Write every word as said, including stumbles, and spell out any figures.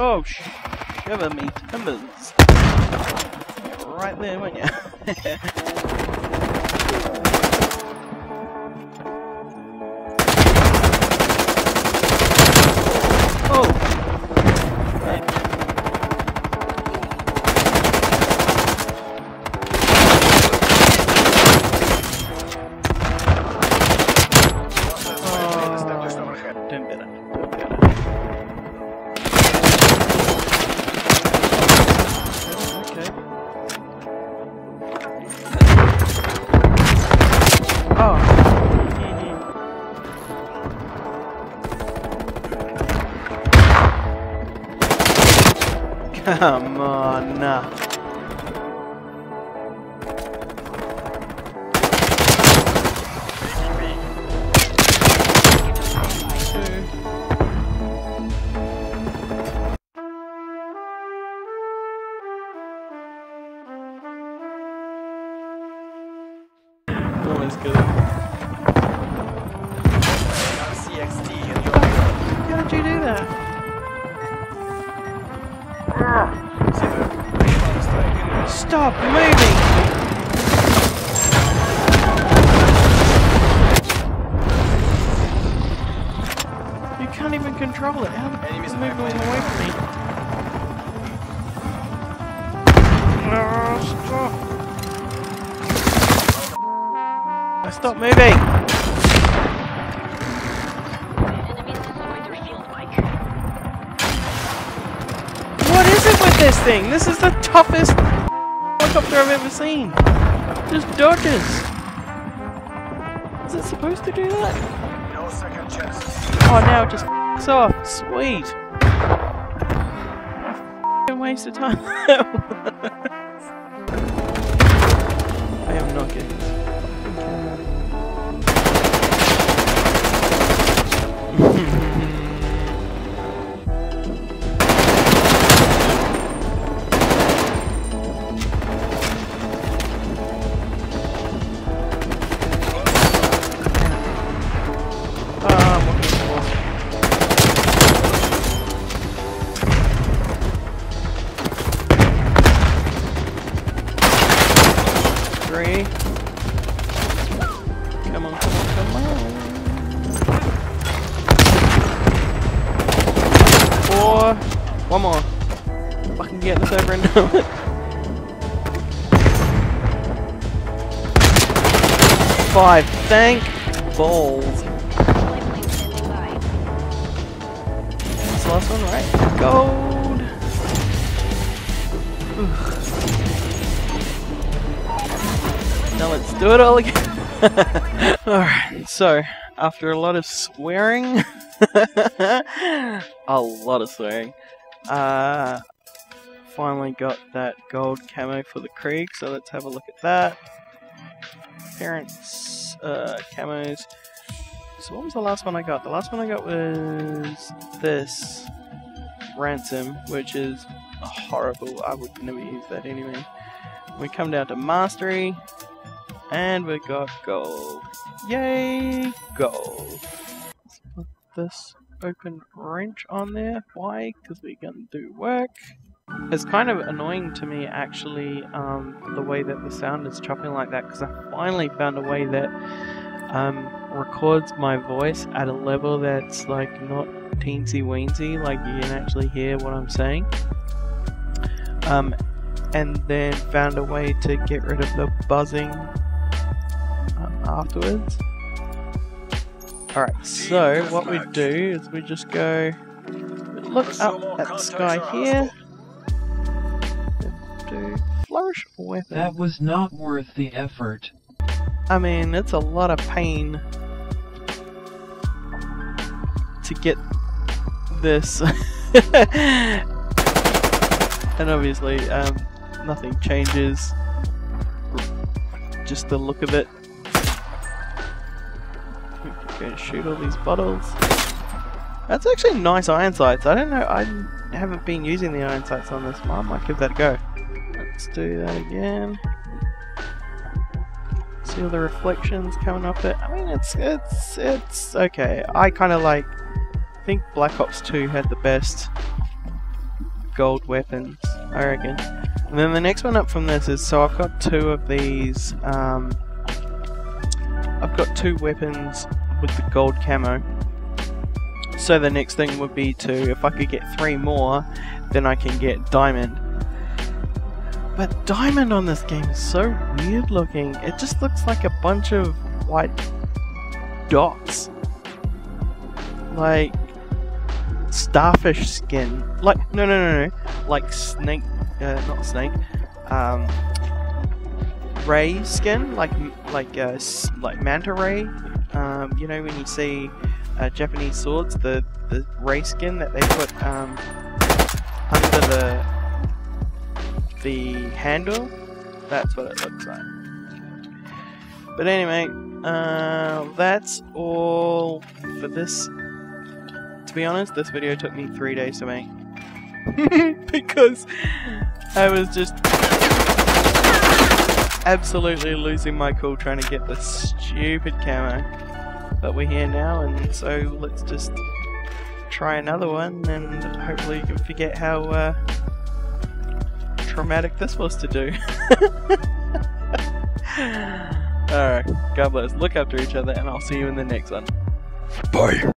Oh, sh shiver me timbers. Right there, weren't you? Come on, nah. Always good. How did you do that? Stop moving! You can't even control it. How the enemy's moving away from me. No, stop! Stop moving! What is it with this thing? This is the toughest helicopter I've ever seen. Just dodges. Is it supposed to do that? No second chance. Oh, now it just f***s off. Sweet. What a waste of time that was. I am not getting this. One more. If I can get this over and done with. Five. Thank balls. That's the last one, right? Gold. Oof. Now let's do it all again. Alright, so after a lot of swearing, a lot of swearing. Uh, finally got that gold camo for the Krig, so let's have a look at that. Parents, uh, camos. So what was the last one I got? The last one I got was this Ransom, which is horrible. I would never use that anyway. We come down to Mastery, and we got gold. Yay, gold. Let's put this open wrench on there. Why? Because we can do work. It's kind of annoying to me actually, um, the way that the sound is chopping like that, because I finally found a way that um, records my voice at a level that's like not teensy weensy, like you can actually hear what I'm saying. Um, and then found a way to get rid of the buzzing uh, afterwards. Alright, so what we do is we just go look up at the sky here. Do flourish weapon. That was not worth the effort. I mean, it's a lot of pain to get this. And obviously, um, nothing changes. Just the look of it. Going to shoot all these bottles. That's actually nice iron sights. I don't know, I haven't been using the iron sights on this one. I might give that a go. Let's do that again. See all the reflections coming off it. I mean, it's it's it's okay. I kind of like think Black Ops two had the best gold weapons, I reckon. And then the next one up from this is, so I've got two of these, um, I've got two weapons with the gold camo. So the next thing would be to, if I could get three more, then I can get diamond. But diamond on this game is so weird looking. It just looks like a bunch of white dots. Like starfish skin. Like, no, no, no, no. Like snake, uh, not snake, um, ray skin. Like, like, uh, like manta ray. Um, you know, when you see Uh, Japanese swords, the, the ray skin that they put um, under the the handle, that's what it looks like. But anyway, uh, that's all for this. To be honest, this video took me three days to make because I was just absolutely losing my cool trying to get this stupid camo. But we're here now, and so let's just try another one, and hopefully you can forget how uh, traumatic this was to do. Alright, God bless, look after each other, and I'll see you in the next one. Bye!